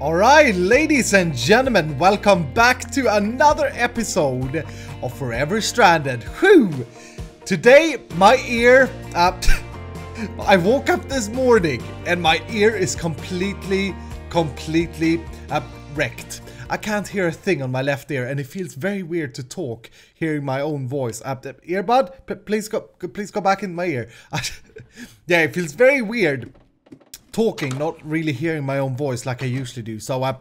Alright, ladies and gentlemen, welcome back to another episode of Forever Stranded. Whew! Today, my ear... I woke up this morning and my ear is completely wrecked. I can't hear a thing on my left ear and it feels very weird to talk hearing my own voice. Earbud, please go back in my ear. Yeah, it feels very weird. Talking, not really hearing my own voice like I usually do, so I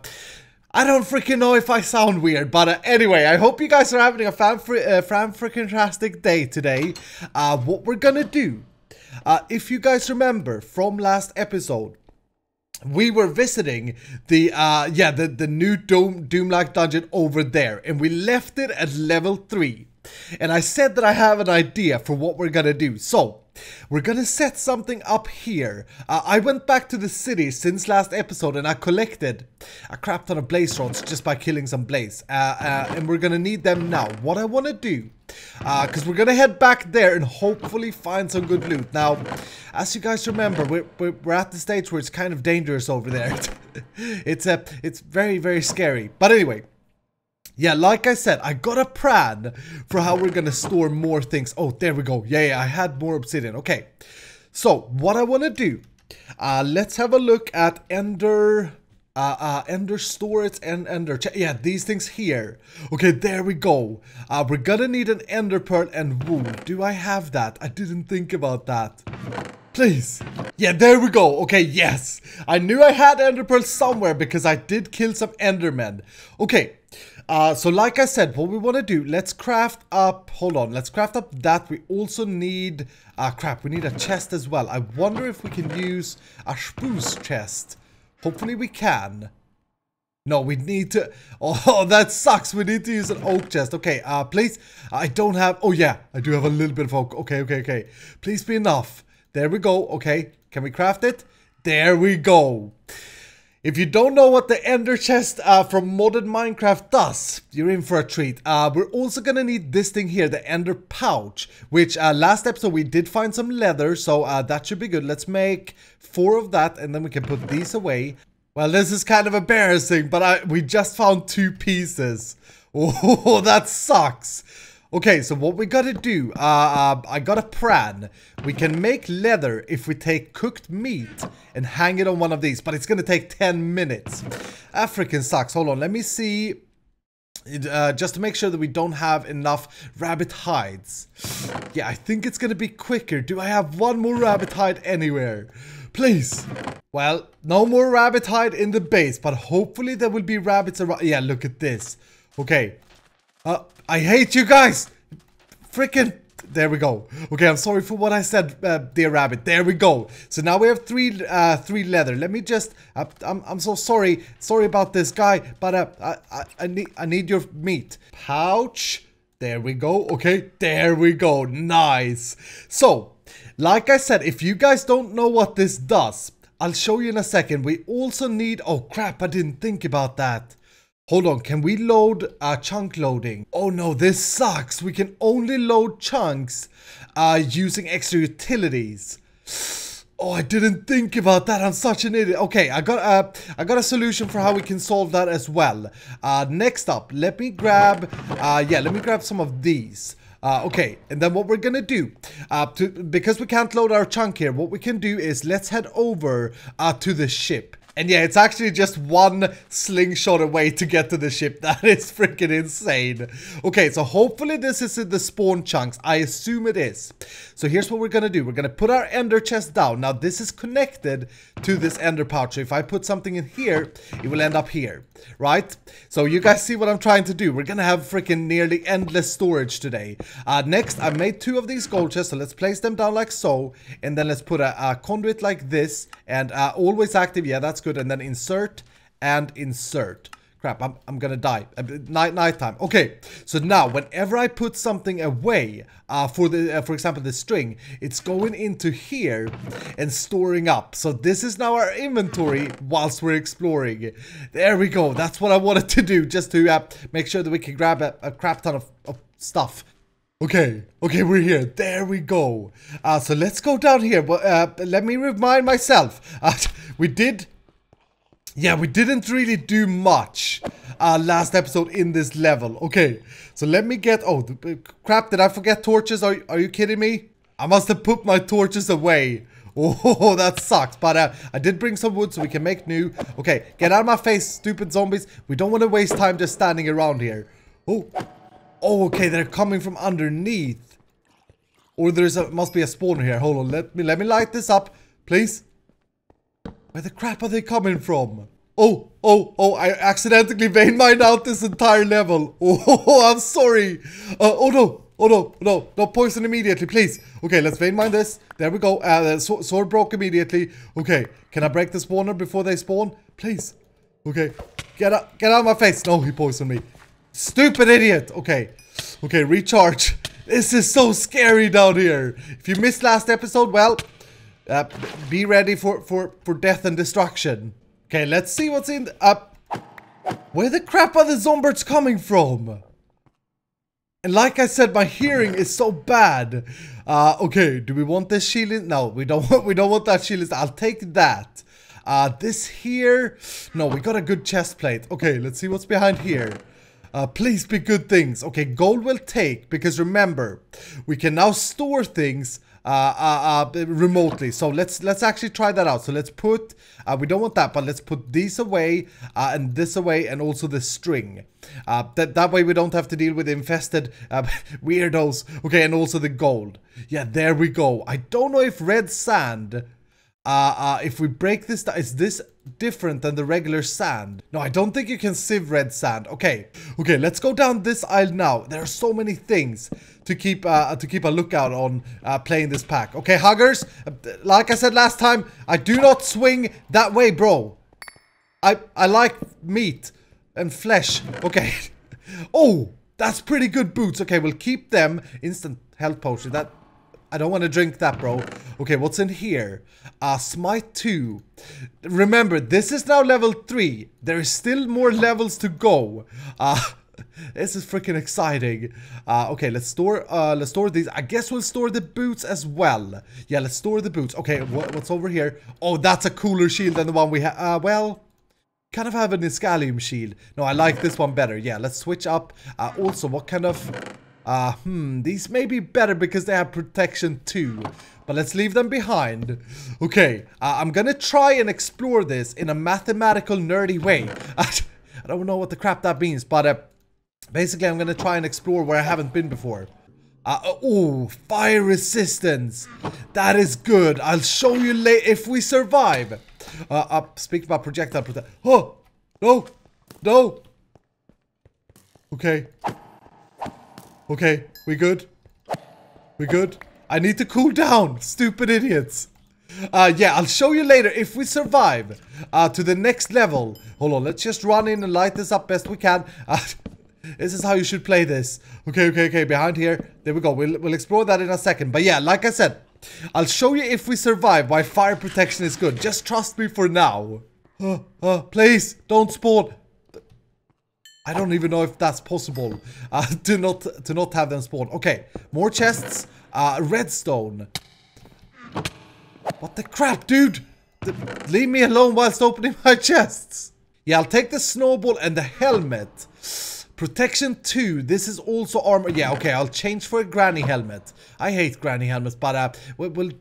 don't freaking know if I sound weird, but anyway, I hope you guys are having a fan freaking-tastic day today. What we're gonna do, if you guys remember from last episode, we were visiting the new Doomlike dungeon over there, and we left it at level 3, and I said that I have an idea for what we're gonna do, so we're gonna set something up here. I went back to the city since last episode and I collected a crap ton of blaze rods just by killing some blaze. And we're gonna need them now. What I wanna do, because we're gonna head back there and hopefully find some good loot. Now, as you guys remember, we're at the stage where it's kind of dangerous over there. It's very, very scary. But anyway. Yeah, like I said, I got a plan for how we're gonna store more things. Oh, there we go. Yeah, I had more obsidian. Okay, so what I wanna do, let's have a look at ender storage and ender chest. Yeah, these things here. Okay, there we go. We're gonna need an ender pearl and wool. Do I have that? I didn't think about that. Please. Yeah, there we go. Okay, yes. I knew I had ender pearl somewhere because I did kill some endermen. Okay. So like I said, what we want to do, let's craft up, that. We also need, we need a chest as well. I wonder if we can use a spruce chest. Hopefully we can. No, we need to, oh, that sucks. We need to use an oak chest. Okay, please, I don't have, oh yeah, I do have a little bit of oak. Okay. Please be enough. There we go. Okay, can we craft it? There we go. If you don't know what the ender chest from modded Minecraft does, you're in for a treat. We're also gonna need this thing here, the ender pouch, which last episode we did find some leather, so that should be good. Let's make 4 of that, and then we can put these away. Well, this is kind of embarrassing, but we just found 2 pieces. Oh, that sucks. Okay, so what we gotta do, I got a plan. We can make leather if we take cooked meat and hang it on one of these, but it's gonna take 10 minutes. That freaking sucks. Hold on, let me see, just to make sure that we don't have enough rabbit hides. Yeah, I think it's gonna be quicker. Do I have one more rabbit hide anywhere? Please. Well, no more rabbit hide in the base, but hopefully there will be rabbits around. Yeah, look at this. Okay. I hate you guys! Frickin'... There we go. Okay, I'm sorry for what I said, dear rabbit. There we go. So now we have three leather. Let me just... I'm so sorry. Sorry about this guy, but I need your meat. Pouch. There we go. Okay, there we go. Nice. So, like I said, if you guys don't know what this does, I'll show you in a second. We also need... Oh, crap, I didn't think about that. Hold on, can we load chunk loading? Oh no, this sucks. We can only load chunks using extra utilities. Oh, I didn't think about that. I'm such an idiot. Okay, I got a solution for how we can solve that as well. Next up, let me grab some of these. Okay, and then what we're gonna do, because we can't load our chunk here, what we can do is let's head over to the ship. And yeah, it's actually just one slingshot away to get to the ship. That is freaking insane. Okay, so hopefully this is in the spawn chunks. I assume it is. So here's what we're going to do. We're going to put our ender chest down. Now, this is connected to this ender pouch. So if I put something in here, it will end up here, right? So you guys see what I'm trying to do. We're going to have freaking nearly endless storage today. Next, I made 2 of these gold chests. So let's place them down like so. And then let's put a conduit like this. And always active. Yeah, that's good. And then insert and insert. Crap, I'm gonna die. Night time. Okay, so now whenever I put something away, for example the string, it's going into here and storing up. So this is now our inventory whilst we're exploring. There we go. That's what I wanted to do, just to make sure that we can grab a crap ton of stuff. Okay, we're here. There we go. So let's go down here. Let me remind myself. We did Yeah, we didn't really do much last episode in this level. Okay, so let me get... Oh, crap, did I forget torches? Are you kidding me? I must have put my torches away. Oh, that sucks. But I did bring some wood so we can make new. Okay, get out of my face, stupid zombies. We don't want to waste time just standing around here. Oh, okay, they're coming from underneath. Or must be a spawner here. Hold on, let me light this up, please. Where the crap are they coming from? Oh, I accidentally vein mined out this entire level. Oh, I'm sorry. Oh no, poison immediately, please. Okay, let's vein mine this. There we go. Sword broke immediately. Okay, can I break the spawner before they spawn? Please. Okay, get out of my face. No, he poisoned me. Stupid idiot. Okay, recharge. This is so scary down here. If you missed last episode, well... be ready for death and destruction. Okay, let's see what's in the... where the crap are the zomberts coming from? And like I said, my hearing is so bad. Okay, do we want this shield? No, we don't want that shield. I'll take that. This here... No, we got a good chest plate. Okay, let's see what's behind here. Please be good things. Okay, gold will take, because remember, we can now store things... remotely. So let's actually try that out. So let's put, we don't want that, but let's put these away, and this away, and also the string. That way we don't have to deal with infested weirdos. Okay, and also the gold. Yeah, there we go. I don't know if red sand, if we break this, is this different than the regular sand? No, I don't think you can sieve red sand. Okay, let's go down this aisle now. There are so many things to keep a lookout on playing this pack. Okay, huggers, like I said last time, I do not swing that way, bro. I like meat and flesh. Okay. Oh, that's pretty good boots. Okay, we'll keep them. Instant health potion. That... I don't want to drink that, bro. Okay, what's in here? Smite 2. Remember, this is now level 3. There is still more levels to go. This is freaking exciting. Okay, let's store these. I guess we'll store the boots as well. Yeah, let's store the boots. Okay, what's over here? Oh, that's a cooler shield than the one we have. Well... kind of have an Iskallium shield. No, I like this one better. Yeah, let's switch up. Also, what kind of... these may be better because they have protection too. But let's leave them behind. Okay, I'm gonna try and explore this in a mathematical nerdy way. I don't know what the crap that means, but basically I'm gonna try and explore where I haven't been before. Oh, fire resistance. That is good. I'll show you later if we survive. Speak about projectile protection. Oh, no. Okay. Okay, we good. I need to cool down, stupid idiots. Yeah, I'll show you later if we survive to the next level. Hold on, let's just run in and light this up best we can. This is how you should play this. Okay, behind here. There we go, we'll explore that in a second. But yeah, like I said, I'll show you if we survive why fire protection is good. Just trust me for now. Please, don't spawn. I don't even know if that's possible, to not have them spawn. Okay, more chests, redstone. What the crap, dude? Leave me alone whilst opening my chests. Yeah, I'll take the snowball and the helmet. Protection 2, this is also armor. Yeah, okay, I'll change for a granny helmet. I hate granny helmets, but we'll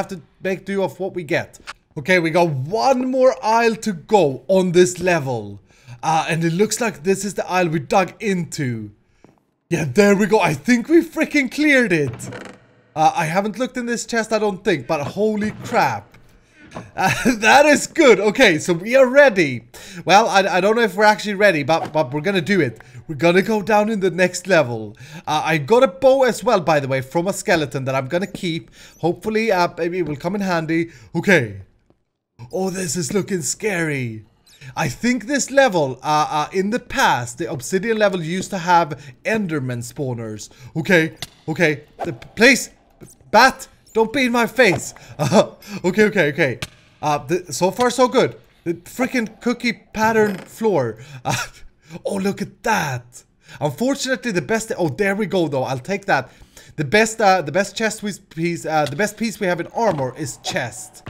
have to make do of what we get. Okay, we got one more aisle to go on this level. And it looks like this is the aisle we dug into. Yeah, there we go. I think we freaking cleared it. I haven't looked in this chest, I don't think, but holy crap. That is good. Okay, so we are ready. Well, I don't know if we're actually ready, but we're gonna do it. We're gonna go down in the next level. I got a bow as well, by the way, from a skeleton that I'm gonna keep. Hopefully, maybe it will come in handy. Okay. Oh, this is looking scary. I think this level, in the past, the obsidian level used to have Endermen spawners. Okay, please, bat, don't be in my face. Okay. So far so good. The freaking cookie pattern floor. Oh, look at that. Unfortunately, the best... Oh, there we go, though. I'll take that. The best piece we have in armor is chest.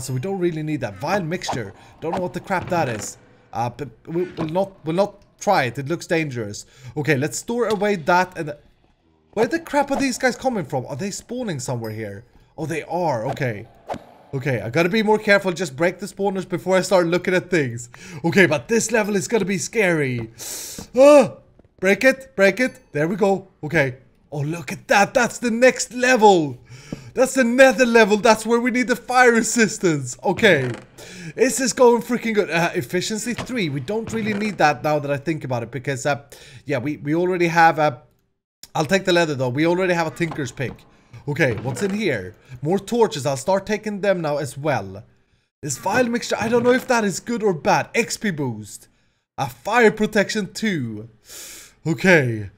So we don't really need that. Vile mixture. Don't know what the crap that is. But we'll not try it. It looks dangerous. Okay, let's store away that. And where the crap are these guys coming from? Are they spawning somewhere here? Oh, they are. Okay. Okay, I gotta be more careful, just break the spawners before I start looking at things. Okay, but this level is gonna be scary. Ah! Break it, break it. There we go. Okay. Oh, look at that. That's the next level. That's the nether level. That's where we need the fire resistance. Okay. This is going freaking good. Efficiency 3. We don't really need that now that I think about it because, yeah, we already have a... I'll take the leather, though. We already have a Tinker's pick. Okay, what's in here? More torches. I'll start taking them now as well. This vile mixture, I don't know if that is good or bad. XP boost. A fire protection 2. Okay.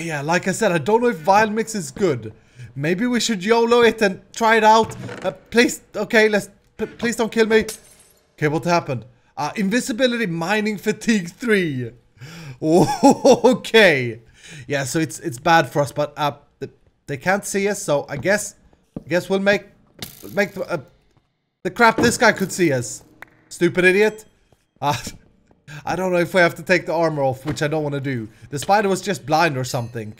Yeah, like I said, I don't know if Vile Mix is good. Maybe we should YOLO it and try it out. Please, okay, please don't kill me. Okay, what happened? Invisibility, Mining Fatigue 3. Oh, okay. Yeah, so it's bad for us, but they can't see us, so I guess we'll make the crap. This guy could see us. Stupid idiot. I don't know if we have to take the armor off, which I don't want to do. The spider was just blind or something.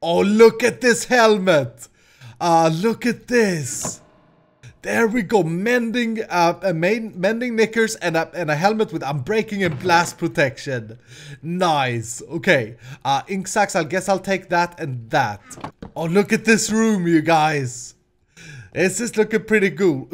Oh, look at this helmet. Look at this. There we go. Mending mending knickers and a helmet with unbreaking and blast protection. Nice. Okay. Ink sacks, I guess I'll take that and that. Oh, look at this room, you guys. This is looking pretty cool.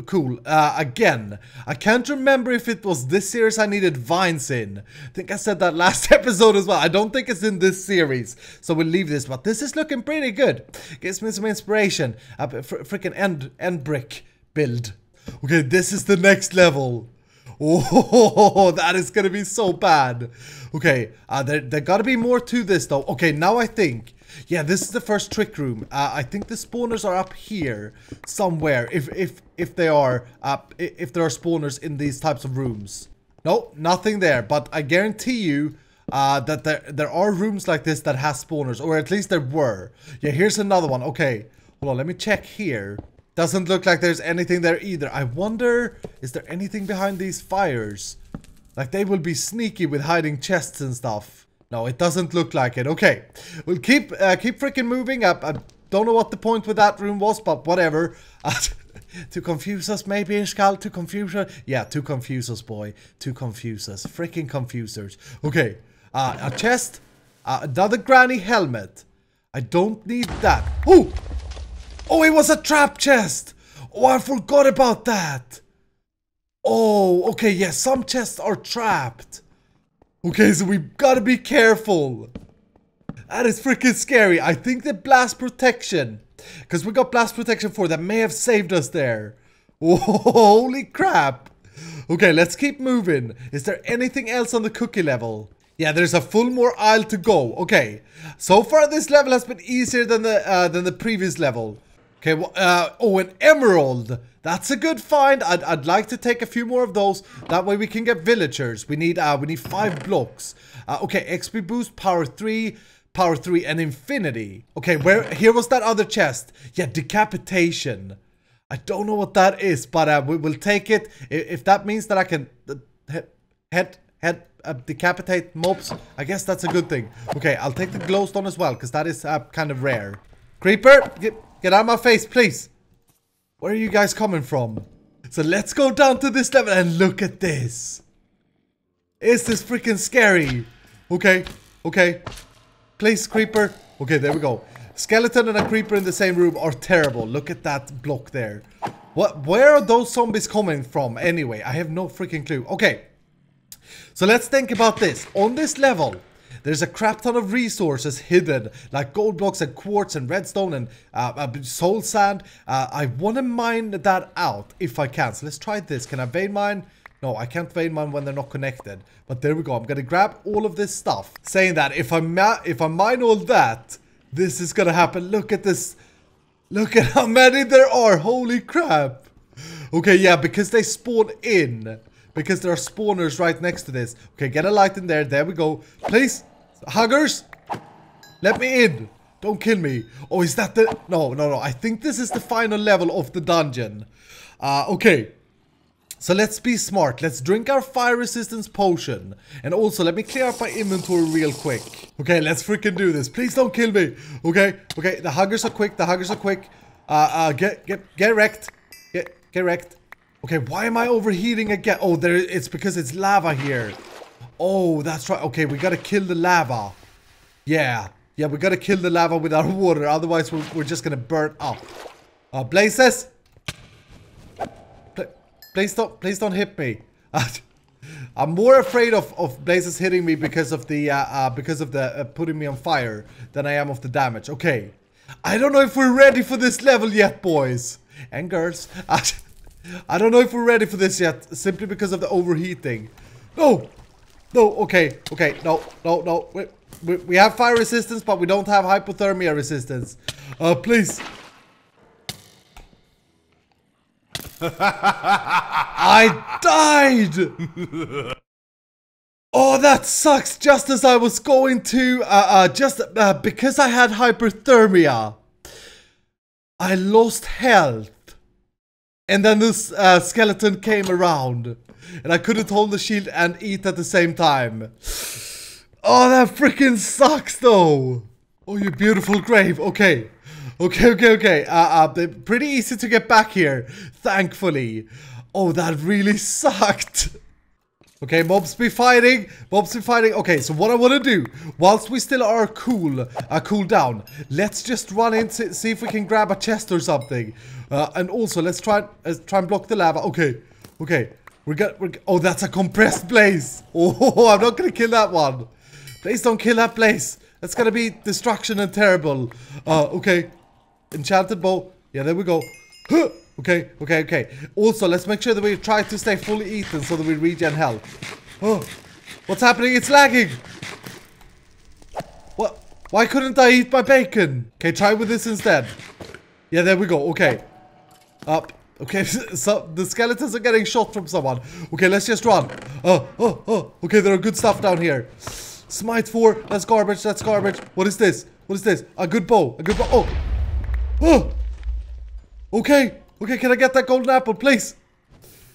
Again, I can't remember if it was this series I needed vines in. I think I said that last episode as well. I don't think it's in this series. So we'll leave this. But this is looking pretty good. Gives me some inspiration. A freaking end brick build. Okay, this is the next level. Oh, that is going to be so bad. Okay, there got to be more to this though. Okay, now I think. Yeah, this is the first trick room. I think the spawners are up here somewhere. If they are, if there are spawners in these types of rooms. No, nothing there. But I guarantee you that there are rooms like this that has spawners, or at least there were. Yeah, here's another one. Okay, hold on. Let me check here. Doesn't look like there's anything there either. I wonder, is there anything behind these fires? Like they will be sneaky with hiding chests and stuff. No, it doesn't look like it. Okay, we'll keep freaking moving up. I don't know what the point with that room was, but whatever. To confuse us, maybe, Iskall? To confuse us? Yeah, to confuse us, boy. To confuse us. Freaking confusers. Okay, a chest. Another granny helmet. I don't need that. Oh! Oh, it was a trap chest! Oh, I forgot about that! Oh, okay, yeah, some chests are trapped. Okay, so we've got to be careful. That is freaking scary. I think the blast protection, because we got blast protection 4, that may have saved us there. Whoa, holy crap. Okay, let's keep moving. Is there anything else on the cookie level? Yeah, there's a full more aisle to go. Okay, so far this level has been easier than the previous level. Okay, well, oh, an emerald. That's a good find. I'd like to take a few more of those. That way we can get villagers. We need 5 blocks. Okay, XP boost, power 3, and infinity. Okay, here was that other chest. Yeah, decapitation. I don't know what that is, but we will take it. If that means that I can decapitate mobs, I guess that's a good thing. Okay, I'll take the glowstone as well, because that is kind of rare. Creeper, get out of my face, please. Where are you guys coming from? So let's go down to this level and look at this. Is this freaking scary? Okay, okay. Please, creeper. Okay, there we go. Skeleton and a creeper in the same room are terrible. Look at that block there. What? Where are those zombies coming from anyway? I have no freaking clue. Okay. So let's think about this. On this level, there's a crap ton of resources hidden, like gold blocks and quartz and redstone and soul sand. I want to mine that out if I can. So let's try this. Can I vein mine? No, I can't vein mine when they're not connected. But there we go. I'm going to grab all of this stuff. Saying that, if I mine all that, this is going to happen. Look at this. Look at how many there are. Holy crap. Okay, yeah, because they spawn in. Because there are spawners right next to this. Okay, get a light in there. There we go. Please. Huggers, let me in. Don't kill me. Oh, is that the... No, no, no. I think this is the final level of the dungeon. Okay. So let's be smart. Let's drink our fire resistance potion. And also, let me clear up my inventory real quick. Okay, let's freaking do this. Please don't kill me. Okay, okay. The huggers are quick. The huggers are quick. Get wrecked. Get wrecked. Okay, why am I overheating again? Oh, there. It's because it's lava here. Oh, that's right. Okay, we gotta kill the lava. Yeah. Yeah, we gotta kill the lava with our water, otherwise we're just gonna burn up. Blazes! Please don't hit me. I'm more afraid of blazes hitting me because of the putting me on fire than I am of the damage. Okay. I don't know if we're ready for this level yet, boys. And girls. I don't know if we're ready for this yet, simply because of the overheating. No! No, okay. Okay, no, no, no. Wait. We have fire resistance, but we don't have hypothermia resistance. Please. I died! Oh, that sucks. Just as I was going to... because I had hypothermia, I lost health. And then this skeleton came around. And I couldn't hold the shield and eat at the same time. Oh, that freaking sucks, though. Oh, you beautiful grave. Okay. Okay, okay, okay. Pretty easy to get back here, thankfully. Oh, that really sucked. Okay, mobs be fighting. Mobs be fighting. Okay, so what I want to do, whilst we still are cool down, let's just run in to see if we can grab a chest or something. And also, let's try and block the lava. Okay, okay. Oh, that's a compressed blaze. Oh, I'm not going to kill that one. Please don't kill that place. That's gonna be destruction and terrible. Okay. Enchanted bow. Yeah, there we go. Okay, okay, okay. Also, let's make sure that we try to stay fully eaten so that we regen health. Oh, what's happening? It's lagging. What? Why couldn't I eat my bacon? Okay, try with this instead. Yeah, there we go. Okay. Up. Okay, so the skeletons are getting shot from someone. Okay, let's just run. Oh. Okay, there are good stuff down here. Smite 4. That's garbage. That's garbage. What is this? What is this? A good bow. A good bow. Oh. Oh. Okay. Okay, can I get that golden apple, please?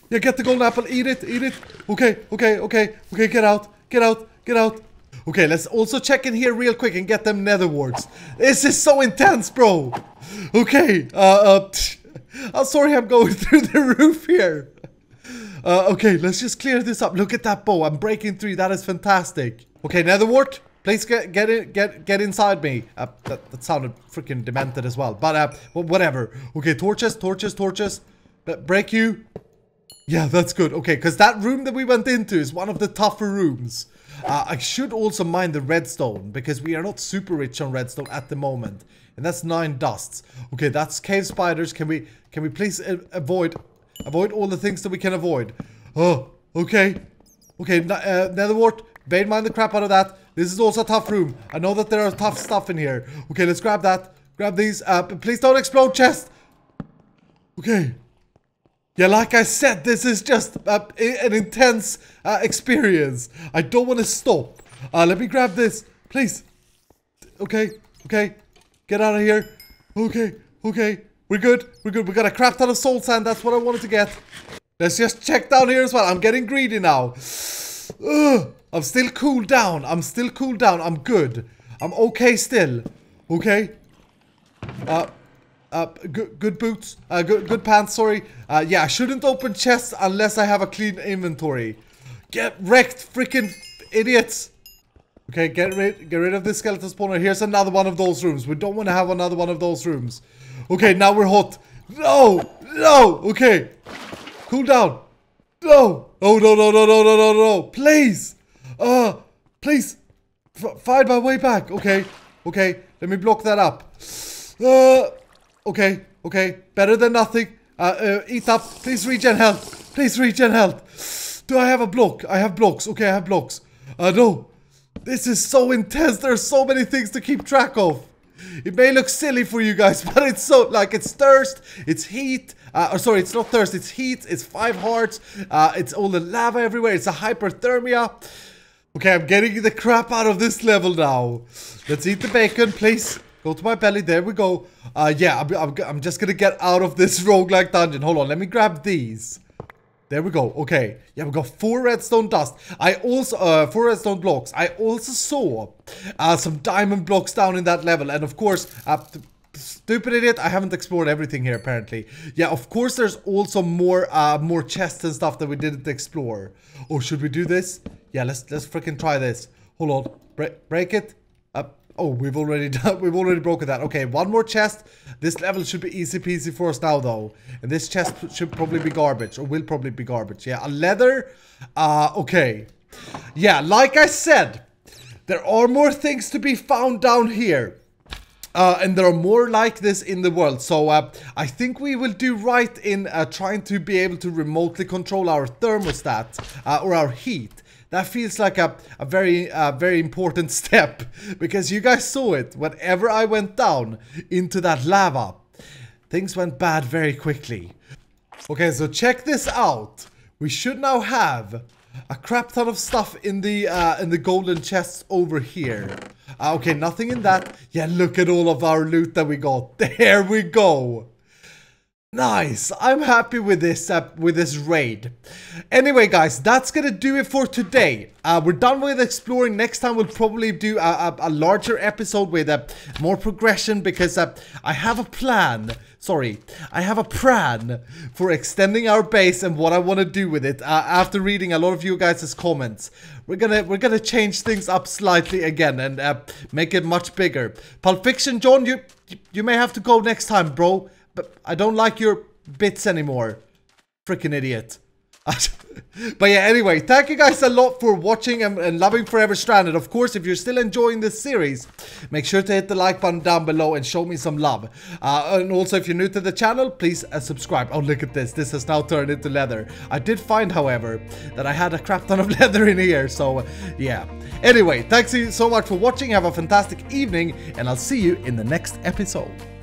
Yeah, get the golden apple. Eat it. Eat it. Okay. Okay. Okay. Okay, get out. Get out. Get out. Okay, let's also check in here real quick and get them nether warts. This is so intense, bro. Okay. I'm sorry I'm going through the roof here. Okay, let's just clear this up. Look at that bow. I'm breaking through. That is fantastic. Okay, nether wart, please get inside me. That sounded freaking demented as well, but whatever. Okay, torches. Break you. Yeah, that's good. Okay, because that room that we went into is one of the tougher rooms. I should also mine the redstone because we are not super rich on redstone at the moment, and that's 9 dusts. Okay, that's cave spiders. Can we please avoid all the things that we can avoid? Oh, okay, okay. Nether wart. Bane mine the crap out of that. This is also a tough room. I know that there are tough stuff in here. Okay, let's grab that. Grab these. Please don't explode chest. Okay. Yeah, like I said, this is just an intense experience. I don't want to stop. Let me grab this. Please. Okay. Okay. Get out of here. Okay. Okay. We're good. We're good. We got a crap ton of soul sand. That's what I wanted to get. Let's just check down here as well. I'm getting greedy now. Ugh. I'm still cooled down. I'm still cooled down. I'm good. I'm okay still. Okay. Good boots. Good pants, sorry. Yeah, I shouldn't open chests unless I have a clean inventory. Get wrecked, freaking idiots. Okay, get rid of this skeleton spawner. Here's another one of those rooms. We don't want to have another one of those rooms. Okay, now we're hot. No. Okay. Cool down. No. Please. Please find my way back. Okay, okay, let me block that up. Okay, okay, better than nothing. Eat up, please regen health. Please regen health. Do I have a block? I have blocks. Okay, I have blocks. No, this is so intense. There are so many things to keep track of. It may look silly for you guys, but it's so, like, it's thirst, it's heat, sorry, it's not thirst, it's heat, it's 5 hearts, it's all the lava everywhere, it's a hyperthermia. Okay, I'm getting the crap out of this level now. Let's eat the bacon, please. Go to my belly. There we go. Yeah, I'm just gonna get out of this roguelike dungeon. Hold on, let me grab these. There we go. Okay. Yeah, we got 4 redstone dust. I also 4 redstone blocks. I also saw some diamond blocks down in that level, and of course, stupid idiot, I haven't explored everything here apparently. Yeah, of course, there's also more chests and stuff that we didn't explore. Or should we do this? Yeah, let's freaking try this. Hold on, break it. Oh, we've already broken that. Okay, one more chest. This level should be easy peasy for us now, though. And this chest should probably be garbage, or will probably be garbage. Yeah, a leather. Okay. Yeah, like I said, there are more things to be found down here. And there are more like this in the world, so I think we will do right in trying to be able to remotely control our thermostat, or our heat. That feels like a very important step, because you guys saw it. Whenever I went down into that lava, things went bad very quickly. Okay, so check this out. We should now have a crap ton of stuff in the golden chests over here. Okay, nothing in that. Yeah, look at all of our loot that we got. There we go. Nice. I'm happy with this raid. Anyway, guys, that's gonna do it for today. We're done with exploring. Next time we'll probably do a larger episode with more progression, because I have a plan. Sorry, I have a plan for extending our base and what I want to do with it. After reading a lot of you guys' comments, we're gonna change things up slightly again and make it much bigger. Pulp Fiction, John, you may have to go next time, bro. But I don't like your bits anymore. Freaking idiot. But yeah, anyway, thank you guys a lot for watching and loving Forever Stranded. Of course, if you're still enjoying this series, make sure to hit the like button down below and show me some love. And also, if you're new to the channel, please subscribe. Oh, look at this. This has now turned into leather. I did find, however, that I had a crap ton of leather in here. So, yeah. Anyway, thanks you so much for watching. Have a fantastic evening, and I'll see you in the next episode.